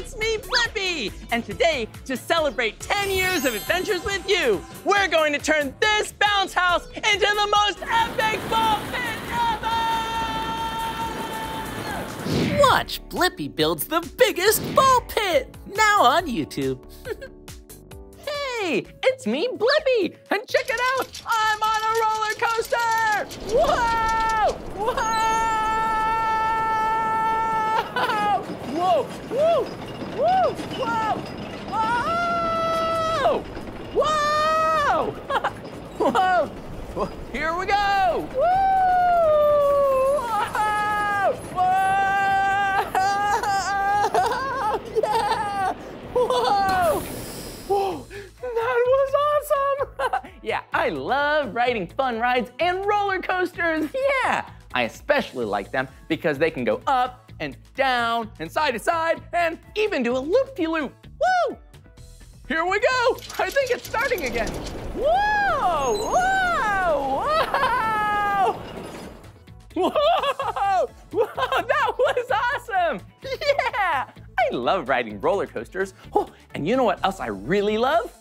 it's me, Blippi! And today, to celebrate 10 years of adventures with you, we're going to turn this bounce house into the most epic ball pit ever! Watch Blippi builds the biggest ball pit, now on YouTube. Hey, it's me, Blippi, and check it out, I'm on a roller coaster! Whoa! Whoa! Whoa! Whoa! Whoa! Whoa! Whoa! Whoa! Whoa! Here we go! Woo! Whoa! Whoa! Yeah! Whoa! Whoa! That was awesome! Yeah, I love riding fun rides and roller coasters, yeah! I especially like them because they can go up and down and side to side and even do a loop-de-loop. Woo! Here we go! I think it's starting again. Whoa! Whoa! Whoa! Whoa! Whoa! That was awesome! Yeah! I love riding roller coasters. Oh, and you know what else I really love?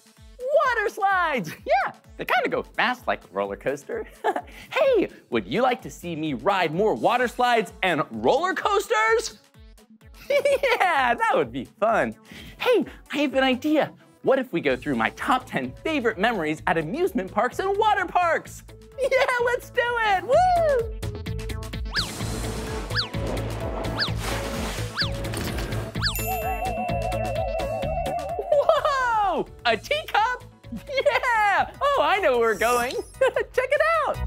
Water slides! Yeah, they kind of go fast like a roller coaster. Hey, would you like to see me ride more water slides and roller coasters? Yeah, that would be fun. Hey, I have an idea. What if we go through my top 10 favorite memories at amusement parks and water parks? Yeah, let's do it! Woo! Whoa! A teacup? Yeah! Oh, I know where we're going. Check it out.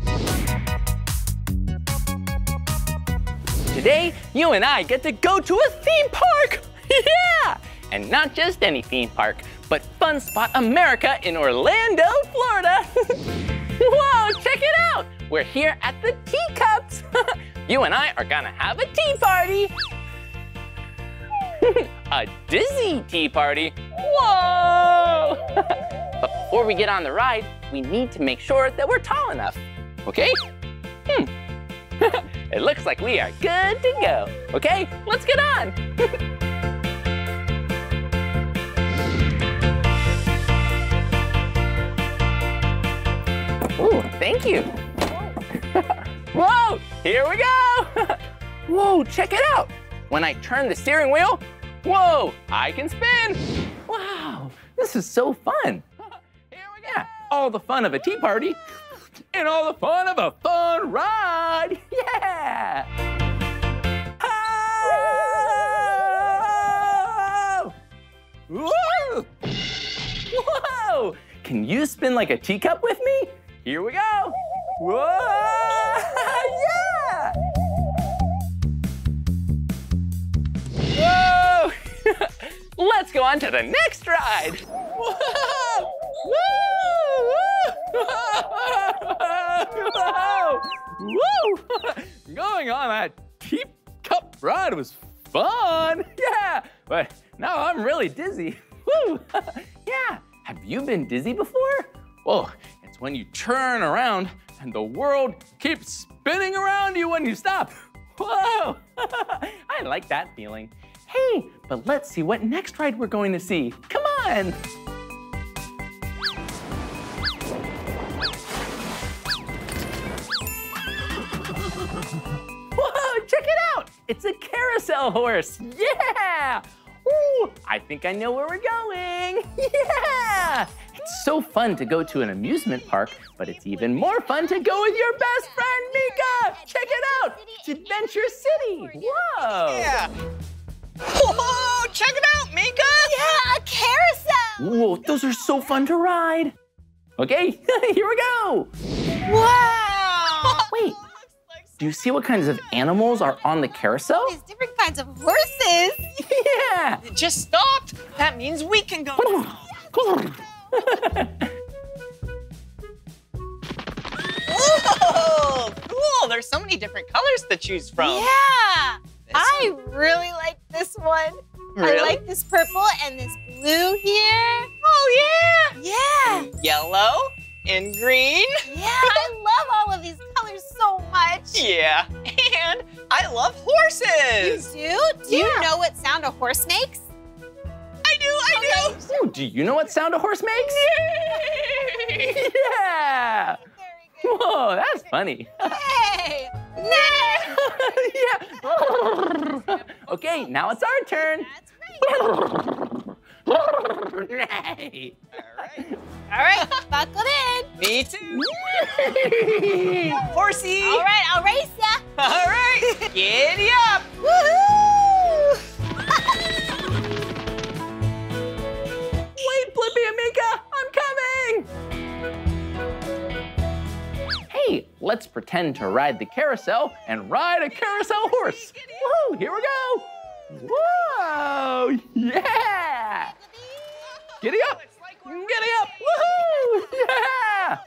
Today, you and I get to go to a theme park. Yeah! And not just any theme park, but Fun Spot America in Orlando, Florida. Whoa, check it out. We're here at the teacups. You and I are gonna have a tea party. A dizzy tea party? Whoa! But before we get on the ride, we need to make sure that we're tall enough, okay? It looks like we are good to go. Okay, let's get on. Ooh, thank you. Whoa, here we go. Whoa, check it out. When I turn the steering wheel, whoa, I can spin. Wow, this is so fun. Here we go. Yeah, all the fun of a tea party and all the fun of a fun ride. Yeah. Oh! Whoa. Whoa. Can you spin like a teacup with me? Here we go. Whoa. Yeah. Whoa! Let's go on to the next ride. Whoa! Woo! Whoa! Woo! Going on that teacup ride was fun. Yeah, but now I'm really dizzy. Woo! Yeah. Have you been dizzy before? Whoa! It's when you turn around and the world keeps spinning around you when you stop. Whoa! I like that feeling. Hey, but let's see what next ride we're going to see. Come on! Whoa, check it out! It's a carousel horse, yeah! Ooh, I think I know where we're going, yeah! It's so fun to go to an amusement park, but it's even more fun to go with your best friend, Mika! Check it out! It's Adventure City! Whoa! Yeah. Whoa, check it out, Mika! Yeah, a carousel! Whoa, those are so fun to ride! Okay, here we go! Wow! Wait, do you see what kinds of animals are on the carousel? There's different kinds of horses! Yeah! It just stopped! That means we can go! Whoa, cool! There's so many different colors to choose from. Yeah! I really like this one. Really? I like this purple and this blue here. Oh, yeah! Yeah! And yellow and green. Yeah, I love all of these colors so much. Yeah, and I love horses. You do? Do you know what sound a horse makes? Ooh, do you know what sound a horse makes? Yeah! Whoa, that's funny. Hey! Yeah. Okay, now it's our turn. Right. All right, buckle in. Me too. Horsey. All right, I'll race ya. All right, giddy up. Woohoo! Wait, Blippi and Mika, I'm coming. Hey, let's pretend to ride the carousel and ride a carousel horse. Woohoo! Here we go. Whoa! Yeah! Giddy up! Giddy up! Woohoo! Yeah!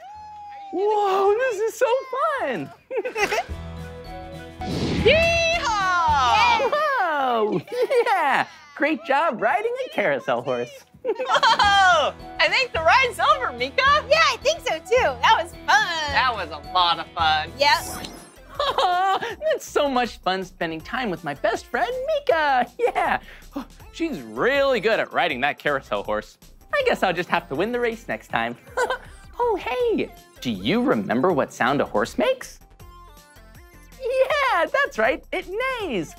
Whoa! This is so fun! Yeehaw! Whoa! Yeah! Great job riding a carousel horse. Whoa! I think the ride's over, Mika. Yeah, I think so too. That was fun. That was a lot of fun. Yep. Oh, it's so much fun spending time with my best friend, Mika. Yeah, she's really good at riding that carousel horse. I guess I'll just have to win the race next time. Oh, hey, do you remember what sound a horse makes? Yeah, that's right, it neighs.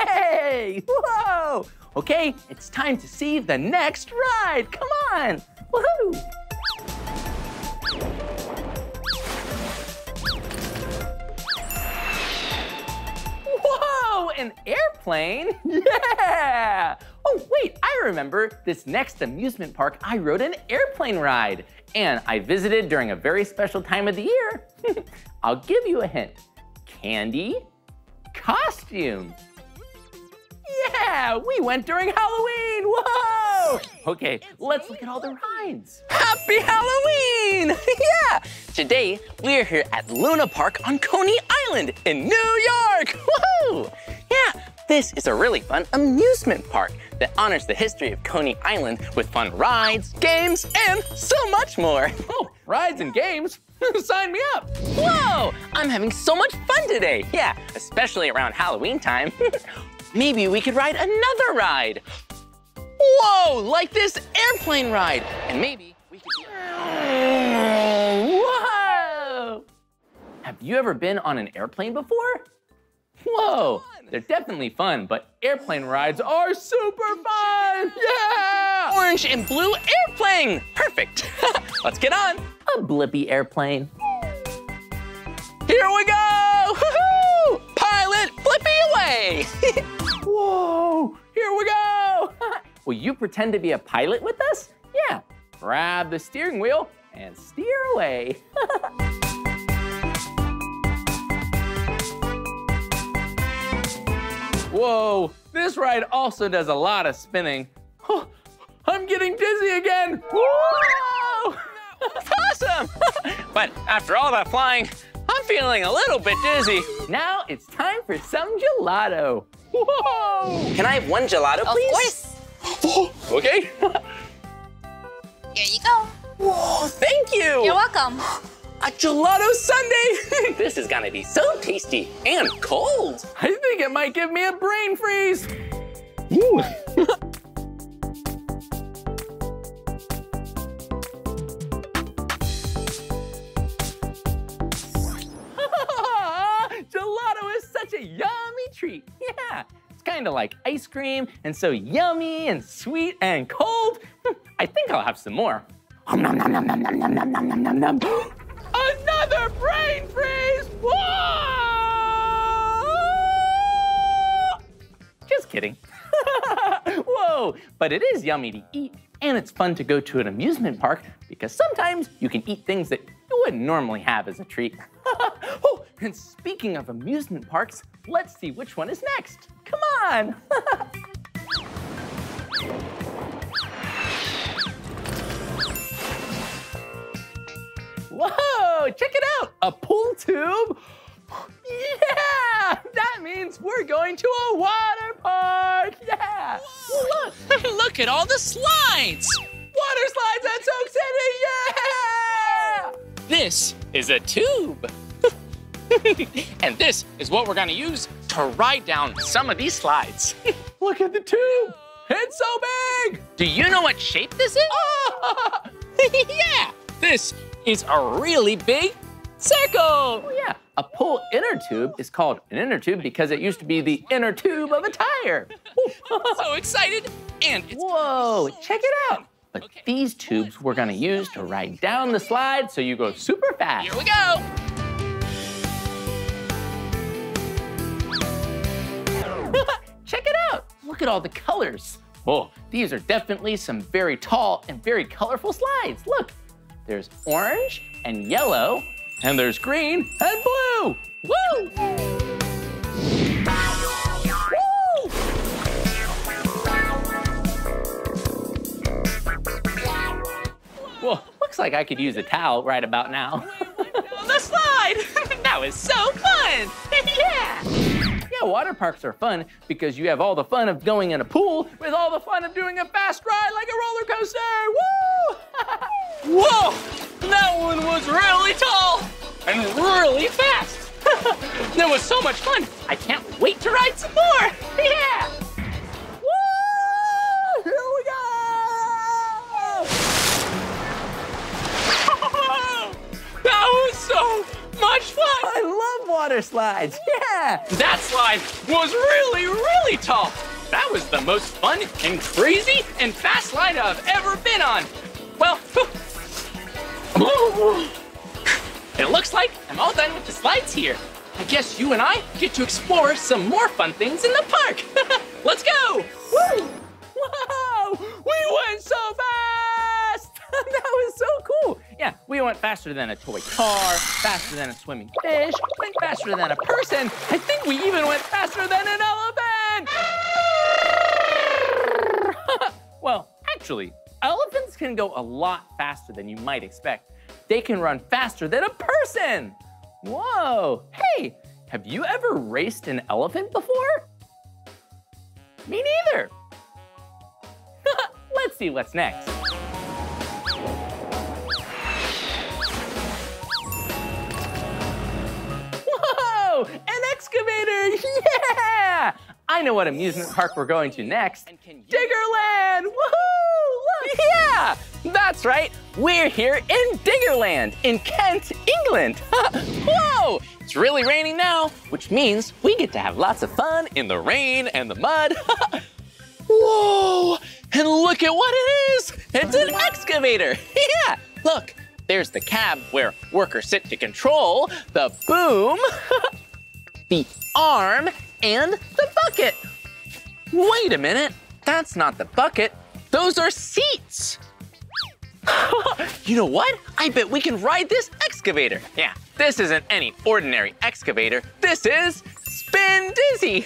Neigh! Whoa! Okay, it's time to see the next ride. Come on! Woohoo! Oh, an airplane? Yeah! Oh, wait, I remember this next amusement park, I rode an airplane ride. And I visited during a very special time of the year. I'll give you a hint. Candy, costume. Yeah, we went during Halloween, whoa! Okay, let's look at all the rides. Happy Halloween, yeah! Today, we're here at Luna Park on Coney Island in New York, woohoo! Yeah, this is a really fun amusement park that honors the history of Coney Island with fun rides, games, and so much more. Oh, rides and games? Sign me up. Whoa, I'm having so much fun today. Yeah, especially around Halloween time. Maybe we could ride another ride. Whoa, like this airplane ride. And maybe we could be... Whoa! Have you ever been on an airplane before? Whoa, they're definitely fun, but airplane rides are super fun! Yeah! Orange and blue airplane! Perfect. Let's get on. A Blippi airplane. Here we go! Woohoo! Pilot Blippi away! Whoa, here we go! Will you pretend to be a pilot with us? Yeah, grab the steering wheel and steer away. Whoa, this ride also does a lot of spinning. Oh, I'm getting dizzy again! Whoa! That's awesome! But after all that flying, I'm feeling a little bit dizzy. Now it's time for some gelato. Whoa! Can I have one gelato, please? Of course. Okay. Here you go. Whoa, thank you. You're welcome. A gelato sundae. This is gonna be so tasty and cold. I think it might give me a brain freeze. Ooh. Gelato is such a yummy treat. Yeah, it's kind of like ice cream and so yummy and sweet and cold. I think I'll have some more. Nom, nom, nom, nom, nom, nom, nom, nom, nom, nom. Another brain freeze! Whoa! Just kidding. Whoa, but it is yummy to eat and it's fun to go to an amusement park because sometimes you can eat things that you wouldn't normally have as a treat. Oh, and speaking of amusement parks, let's see which one is next. Come on! Whoa, check it out, a pool tube. Yeah, that means we're going to a water park, yeah. Whoa. Look. Look at all the slides. Water slides at Soak City, yeah. This is a tube. And this is what we're gonna use to ride down some of these slides. Look at the tube. It's so big! Do you know what shape this is? Oh, yeah! This is a really big circle! Oh, yeah. A pull inner tube is called an inner tube because it used to be the inner tube of a tire. I'm so excited, and it's whoa, check it out. But okay, these tubes we're gonna use to ride down the slide so you go super fast. Here we go. Check it out. Look at all the colors. Oh, these are definitely some very tall and very colorful slides. Look, there's orange and yellow, and there's green and blue. Woo! Woo! Well, looks like I could use a towel right about now. The slide! That was so fun! Yeah! Yeah, water parks are fun because you have all the fun of going in a pool with all the fun of doing a fast ride like a roller coaster. Woo! Whoa! That one was really tall and really fast. That was so much fun. I can't wait to ride some more. Yeah! Woo! Here we go! That was so much fun. I love water slides. Yeah. That slide was really, really tall. That was the most fun and crazy and fast slide I've ever been on. Well, it looks like I'm all done with the slides here. I guess you and I get to explore some more fun things in the park. Let's go. Woo. Whoa, we went so fast. That was so cool. Yeah, we went faster than a toy car, faster than a swimming fish, went faster than a person. I think we even went faster than an elephant. Well, actually, elephants can go a lot faster than you might expect. They can run faster than a person. Whoa, hey, have you ever raced an elephant before? Me neither. Let's see what's next. An excavator, yeah! I know what amusement park we're going to next. Diggerland, woohoo! Look, yeah! That's right, we're here in Diggerland in Kent, England. Whoa! It's really raining now, which means we get to have lots of fun in the rain and the mud. Whoa! And look at what it is! It's an excavator, yeah! Look, there's the cab where workers sit to control the boom, the arm, and the bucket. Wait a minute, that's not the bucket. Those are seats. You know what? I bet we can ride this excavator. Yeah, this isn't any ordinary excavator. This is Spin Dizzy,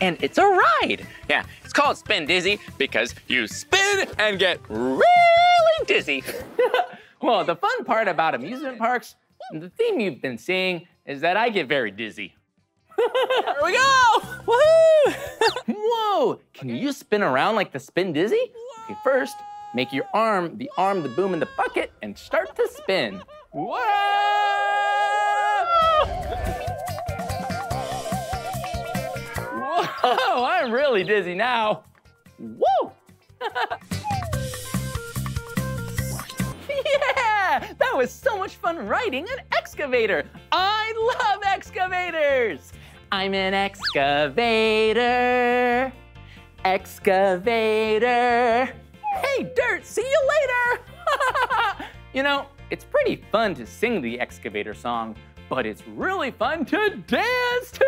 and it's a ride. Yeah, it's called Spin Dizzy because you spin and get really dizzy. Well, the fun part about amusement parks, the theme you've been seeing, is that I get very dizzy. Here we go! Woohoo! Whoa! Can you spin around like the Spin Dizzy? Okay, first, make your arm, the boom, and the bucket, and start to spin. Whoa! Whoa! I'm really dizzy now. Whoa! Yeah! That was so much fun riding an excavator. I love excavators. I'm an excavator. Excavator. Hey, dirt, see you later. You know, it's pretty fun to sing the excavator song, but it's really fun to dance to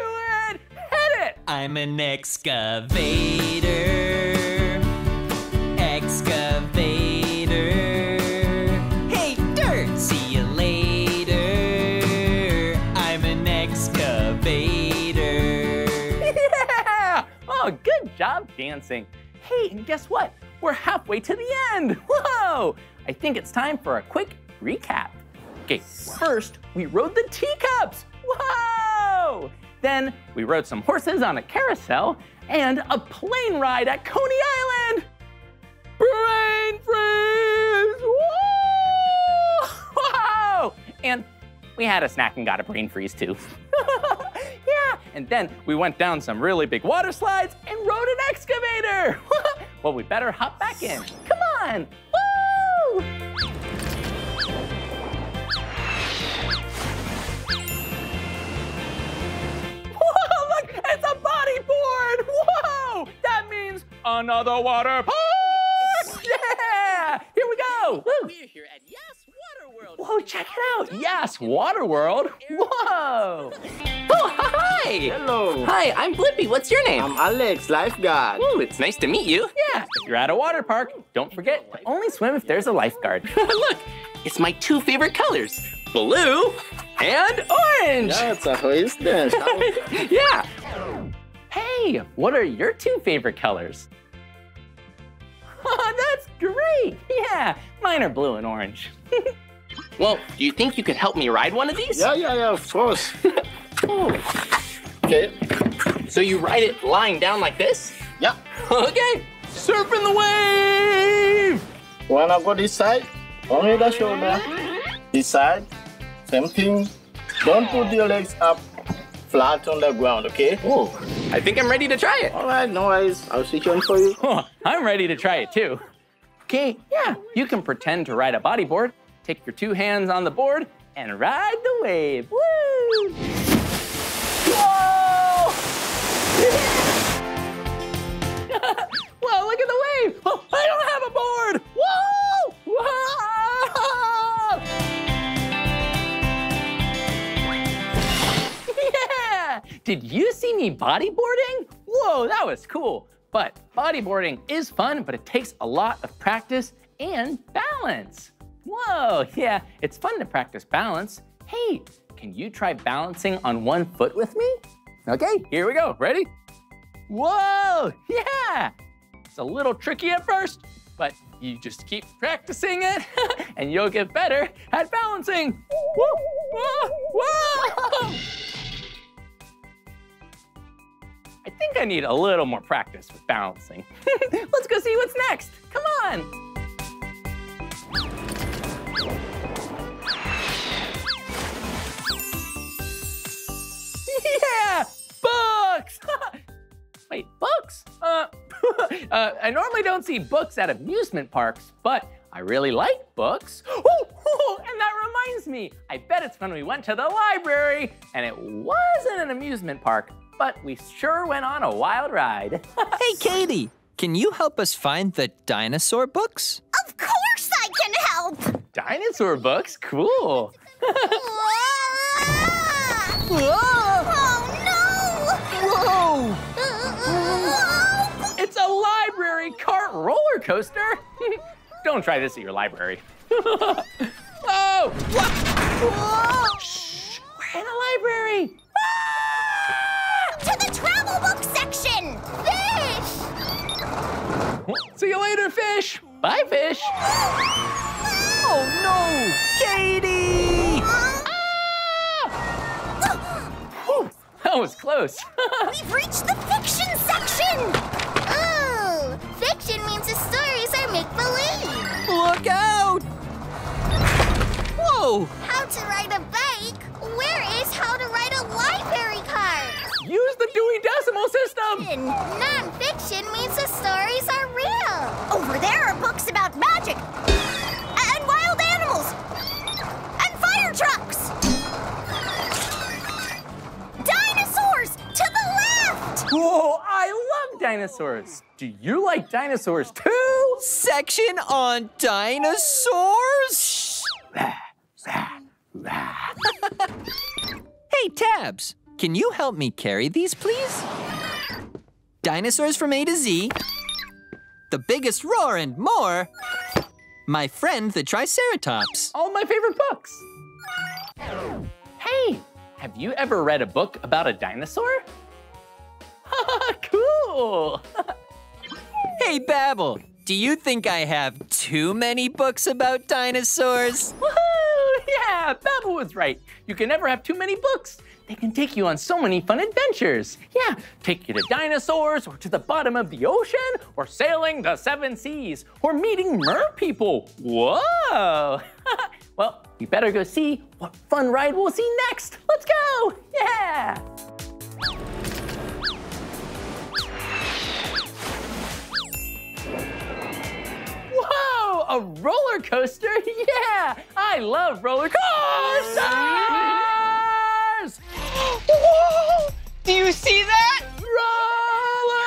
it. Hit it. I'm an excavator. Excavator. Oh, good job dancing. Hey, and guess what? We're halfway to the end. Whoa! I think it's time for a quick recap. Okay, first, we rode the teacups. Whoa! Then we rode some horses on a carousel and a plane ride at Coney Island. Brain freeze! Whoa! Whoa! And we had a snack and got a brain freeze too. Yeah, and then we went down some really big water slides and rode an excavator. Well, we better hop back in. Come on! Woo! Whoa, look! It's a body board! Whoa! That means another water park! Yeah! Here we go! Woo. We're here at Yas Waterworld. Whoa, check it out! Yas Waterworld? Whoa! Oh, hi! Hello! Hi, I'm Blippi. What's your name? I'm Alex, lifeguard. Ooh, it's nice to meet you. Yeah, if you're at a water park, don't forget to only swim if there's a lifeguard. Look, it's my two favorite colors, blue and orange. Yeah. Hey, what are your two favorite colors? Oh, that's great. Yeah, mine are blue and orange. Well, do you think you could help me ride one of these? Yeah, of course. Okay. So you ride it lying down like this? Yep. Okay. Surfing the wave! Wanna go this side? Only the shoulder. This side. Same thing. Don't put your legs up flat on the ground, okay? Oh, I think I'm ready to try it. All right, no worries. I'll switch on for you. Oh, I'm ready to try it too. Okay, yeah. You can pretend to ride a bodyboard. Take your two hands on the board and ride the wave. Woo! Whoa! Whoa, look at the wave! Oh, I don't have a board! Whoa! Whoa! Yeah! Did you see me bodyboarding? Whoa, that was cool. But bodyboarding is fun, but it takes a lot of practice and balance. Whoa, yeah, it's fun to practice balance. Hey, can you try balancing on one foot with me? Okay, here we go, ready? Whoa, yeah! It's a little tricky at first, but you just keep practicing it and you'll get better at balancing. Whoa, whoa, whoa! I think I need a little more practice with balancing. Let's go see what's next, come on! Yeah, books! Wait, books? I normally don't see books at amusement parks, but I really like books. Oh, and that reminds me, I bet it's when we went to the library and it wasn't an amusement park, but we sure went on a wild ride. Hey, Katie, can you help us find the dinosaur books? Of course I can help! Dinosaur books? Cool. Whoa! Oh, no! Whoa! It's a library cart roller coaster. Don't try this at your library. Whoa! Whoa! Shh! We're in a library. Ah! To the travel book section. Fish. See you later, fish. Bye, fish. Oh no, Katie! That was close. We've reached the fiction section! Ooh, fiction means the stories are make-believe. Look out! Whoa! How to ride a bike? Where is how to ride a library card? Use the Dewey Decimal System! Non-fiction means the stories are real. Over there are books about magic, and wild animals, and fire trucks. Whoa, I love dinosaurs. Do you like dinosaurs too? Section on dinosaurs? Hey, Tabs, can you help me carry these, please? Dinosaurs from A to Z, the biggest roar and more, my friend the Triceratops. All my favorite books. Hey, have you ever read a book about a dinosaur? Cool! Hey, Babu, do you think I have too many books about dinosaurs? Woohoo! Yeah, Babu was right. You can never have too many books. They can take you on so many fun adventures. Yeah, take you to dinosaurs, or to the bottom of the ocean, or sailing the seven seas, or meeting merpeople. Whoa! Well, we better go see what fun ride we'll see next. Let's go! Yeah! a roller coaster? Yeah, I love roller coasters! Whoa! Do you see that? Roller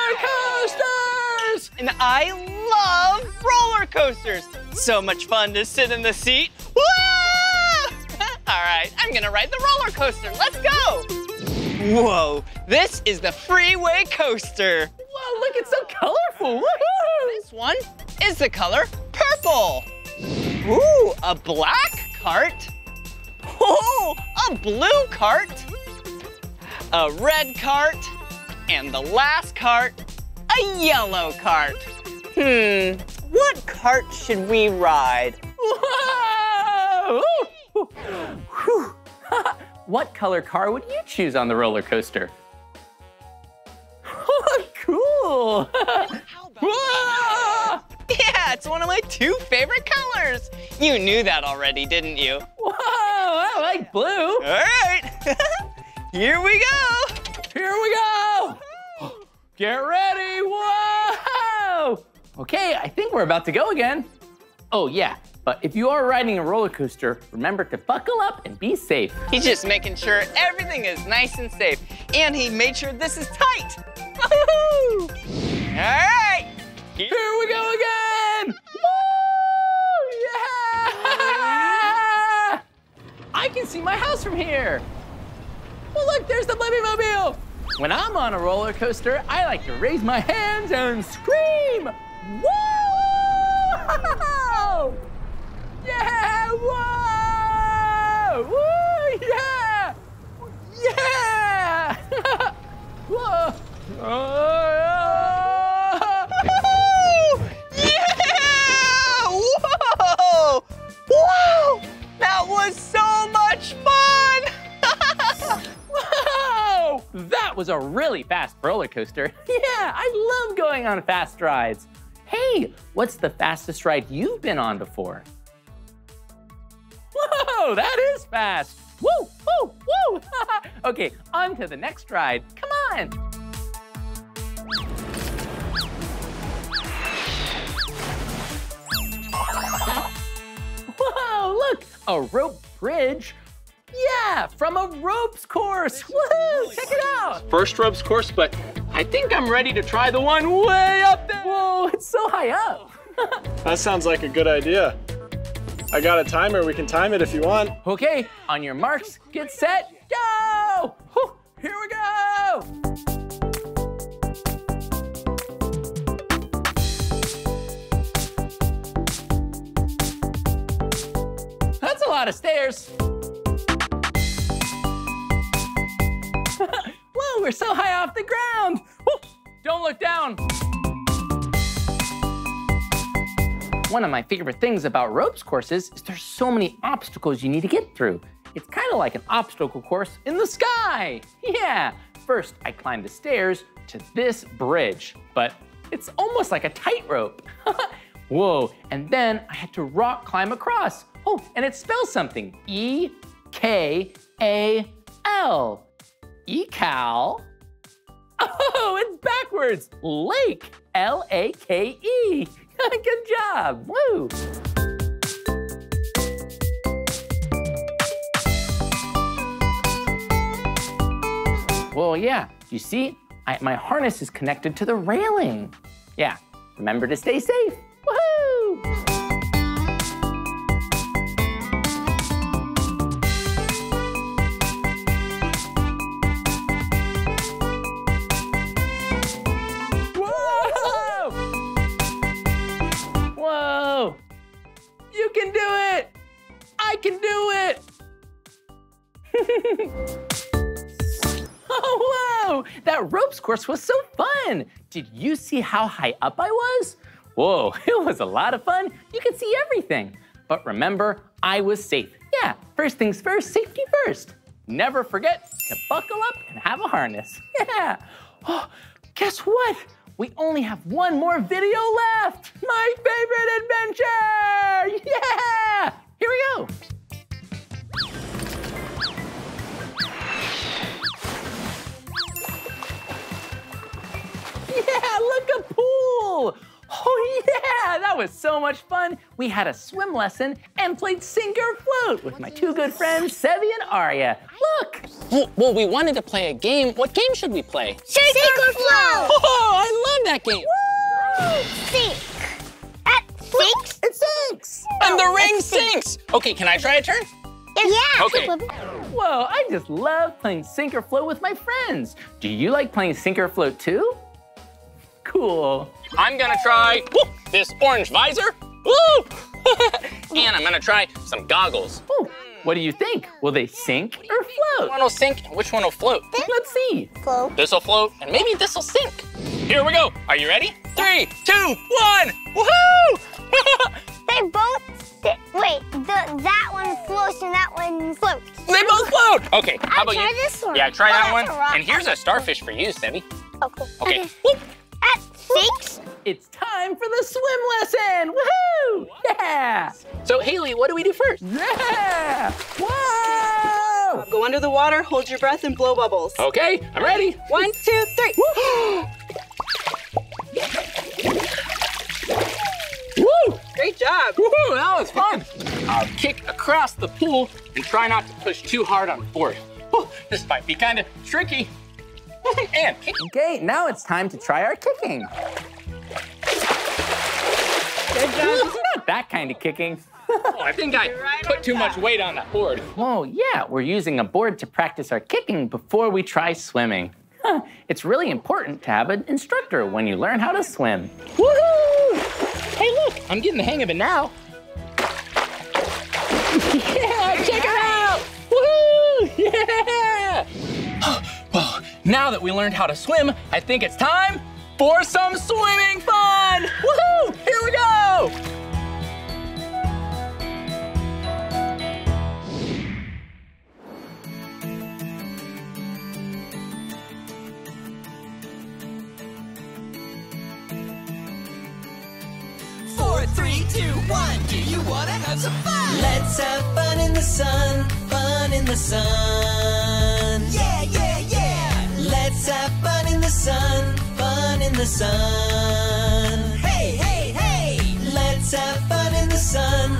coasters! And I love roller coasters. So much fun to sit in the seat. Whoa! All right, I'm gonna ride the roller coaster. Let's go! Whoa, this is the freeway coaster. Whoa, look, it's so colorful. Woohoo! This one is the color purple. Ooh, a black cart. Oh, a blue cart. A red cart. And the last cart, a yellow cart. What cart should we ride? Whoa! Whew. What color car would you choose on the roller coaster? Oh, cool! How about whoa! Yeah, it's one of my two favorite colors. You knew that already, didn't you? Whoa, I like blue. All right, here we go. Here we go. Get ready, whoa! Okay, I think we're about to go again. Oh, yeah. But if you are riding a roller coaster, remember to buckle up and be safe. He's just making sure everything is nice and safe. And he made sure this is tight. Woohoo! All right. Here we go again. Woo! Yeah! I can see my house from here. Well, look, there's the Blippi Mobile. When I'm on a roller coaster, I like to raise my hands and scream. Woo! Yeah! Whoa! Woo! Yeah! Yeah! Whoa! Yeah! Whoa! Whoa! That was so much fun! Whoa! That was a really fast roller coaster. Yeah, I love going on fast rides. Hey, what's the fastest ride you've been on before? Whoa, that is fast. Woo, woo, woo. Okay, on to the next ride. Come on. Whoa, look, a rope bridge. Yeah, from a ropes course. Woohoo, check it out. First ropes course, but I think I'm ready to try the one way up there. Whoa, it's so high up. That sounds like a good idea. I got a timer, we can time it if you want. Okay, on your marks, get set, go! Whew, here we go! That's a lot of stairs. Whoa, we're so high off the ground. Whew, don't look down. One of my favorite things about ropes courses is there's so many obstacles you need to get through. It's kind of like an obstacle course in the sky. Yeah, first I climbed the stairs to this bridge, but it's almost like a tightrope. Whoa, and then I had to rock climb across. Oh, and it spells something, E-K-A-L. E-Cal. Oh, it's backwards, lake, L-A-K-E. Good job, woo! Well, yeah, you see, my harness is connected to the railing. Yeah, remember to stay safe, woohoo! You can do it! I can do it! Oh, whoa! That ropes course was so fun! Did you see how high up I was? Whoa, it was a lot of fun. You could see everything. But remember, I was safe. Yeah, first things first, safety first. Never forget to buckle up and have a harness. Yeah! Oh, guess what? We only have one more video left. My favorite adventure! Yeah! Here we go. Yeah, look, a pool. Oh Yeah, that was so much fun. We had a swim lesson and played Singer Float with my two good friends, Sevi and Arya. Look! Well, we wanted to play a game. What game should we play? Shake or Float! Oh, I love that game. Woo! Sink. That sinks? It sinks. And the ring sinks. Okay, can I try a turn? Yeah. Okay. Whoa, I just love playing Sink or Float with my friends. Do you like playing Sink or Float too? Cool. I'm gonna try this orange visor. Woo! And I'm gonna try some goggles. Ooh. What do you think? Will they sink or float? Which one will sink and which one will float? Let's see. Float. This'll float and maybe this'll sink. Here we go. Are you ready? 3, 2, 1. Woohoo! They both, that one floats and that one floats. They both float. Okay, how about you? I'll try this one. Yeah, try that one. And here's a starfish for you, Sammy. Oh, cool. Okay. Whoop. At 6. It's time for the swim lesson. Woohoo! Yeah! So, Haley, what do we do first? Yeah! Whoa! Go under the water, hold your breath, and blow bubbles. Okay, I'm ready. 1, 2, 3. Woo! Great job. Woohoo! That was fun. I'll kick across the pool and try not to push too hard on the board. Whew, this might be kind of tricky. And kick. Okay, now it's time to try our kicking. Good job. Not that kind of kicking. Oh, I think I put too much weight on that board. Oh, yeah, we're using a board to practice our kicking before we try swimming. Huh. It's really important to have an instructor when you learn how to swim. Woohoo! Hey, look, I'm getting the hang of it now. Yeah, check it out! Woohoo! Yeah! Well, now that we learned how to swim, I think it's time for some swimming fun! Woohoo! Here we go! Four, 3, 2, 1, do you wanna have some fun? Let's have fun in the sun, yeah, yeah! Let's have fun in the sun, hey, hey, hey! Let's have fun in the sun,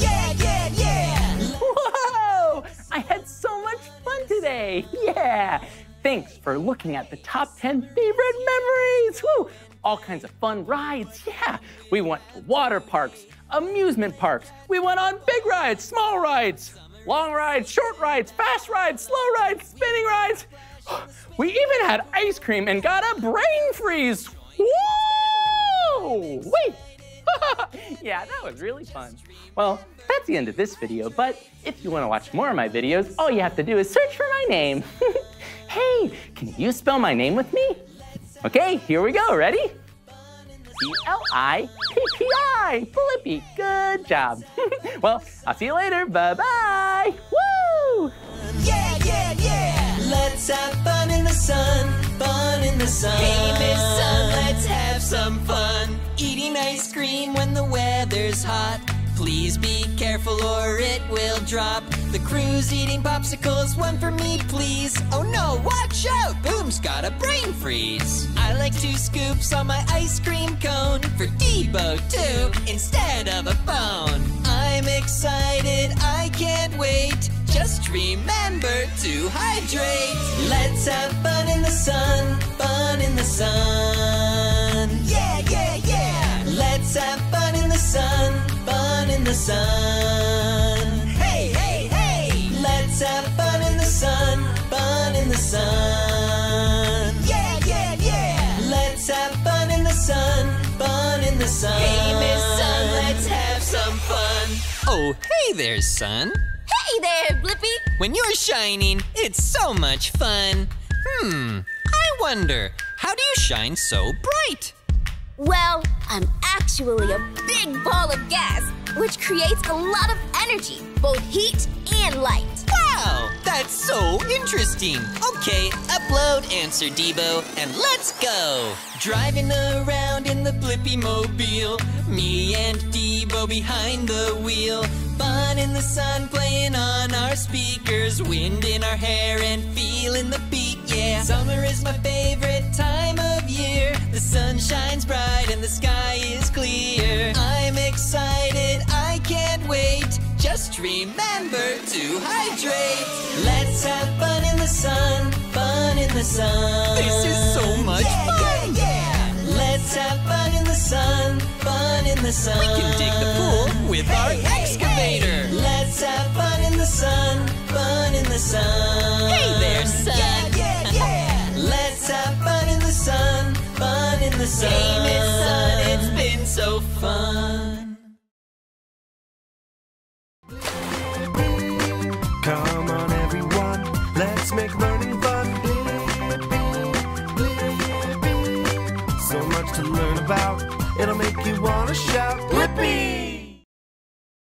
yeah, yeah, yeah! Whoa! I had so much fun today, yeah! Thanks for looking at the top 10 favorite memories, woo! All kinds of fun rides, yeah! We went to water parks, amusement parks, we went on big rides, small rides, long rides, short rides, fast rides, slow rides, spinning rides. We even had ice cream and got a brain freeze. Whoa! Wait. Yeah, that was really fun. Well, that's the end of this video, but if you want to watch more of my videos, all you have to do is search for my name. Hey, can you spell my name with me? Okay, here we go. Ready? Blippi. Blippi. Good job. Well, I'll see you later. Bye-bye. Woo! Yeah, yeah, yeah. Let's have fun in the sun. Hey, Miss Sun, let's have some fun. Eating ice cream when the weather's hot. Please be careful or it will drop. The crew's eating popsicles, one for me, please. Oh no, watch out! Boom's got a brain freeze. I like 2 scoops on my ice cream cone. For Debo, 2 instead of a phone. I'm excited, I can't wait. Just remember to hydrate. Let's have fun in the sun. Yeah, yeah, yeah! Let's have fun in the sun, hey, hey, hey! Let's have fun in the sun, yeah, yeah, yeah! Let's have fun in the sun, hey, Miss Sun, let's have some fun! Oh, hey there, Sun! Hey there, Blippi! When you're shining, it's so much fun! I wonder, how do you shine so bright? Well, I'm actually a big ball of gas, which creates a lot of energy, both heat and light. Wow, that's so interesting. Okay, upload answer, Debo, and let's go. Driving around in the Blippi Mobile, me and Debo behind the wheel. Fun in the sun, playing on our speakers, wind in our hair and feeling the beat, yeah. yeah. Summer is my favorite time of year. The sun shines bright and the sky is clear. I'm excited, I can't wait. Just remember to hydrate. Let's have fun in the sun, fun in the sun. This is so much fun! Yeah, yeah. Let's have fun in the sun, fun in the sun. We can dig the pool with our excavator. Hey. Let's have fun in the sun, fun in the sun. Hey there, sun! Yeah, yeah, yeah. Let's have fun in the sun, fun in the sun. Hey, Miss Sun, it's been so fun. Come on everyone, let's make learning fun. So much to learn about, it'll make you